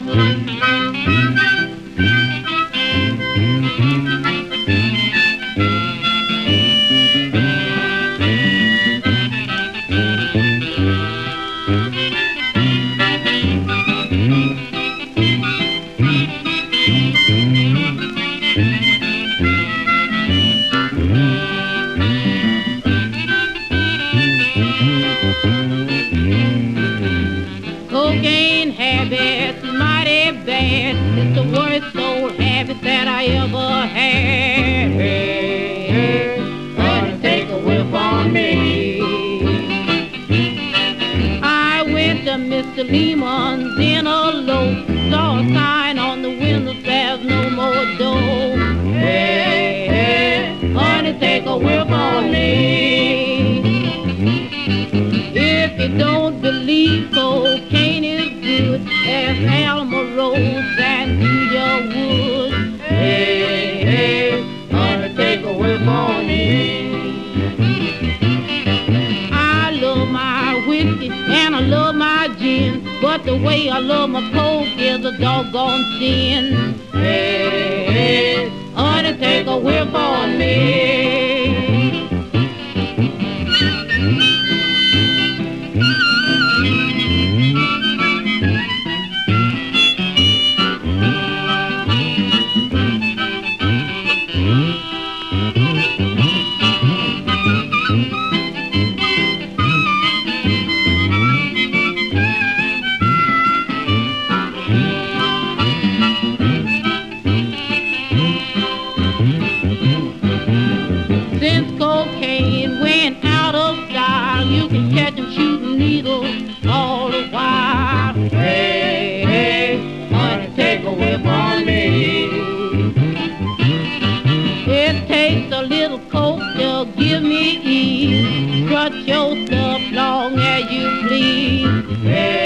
Cocaine habit's mighty bad. It's the worst old habit that I ever had. Hey, hey, honey, take a whiff on me. I went to Mr. Lehman's in a loaf, saw a sign on the window, there's no more dough. Hey, hey, honey, take a whiff on me. If you don't believe cocaine, there's Alma Rose and Julia Wood. Hey, hey, honey, take a whiff on me. I love my whiskey and I love my gin, but the way I love my coke is a doggone sin. Hey, hey, honey, take a whiff on me. Since cocaine went out of style, you can catch them shooting needles all the while. Hey, hey, honey, take a whiff on me. It takes a little coke to give me ease. Strut your stuff long as you please. Hey,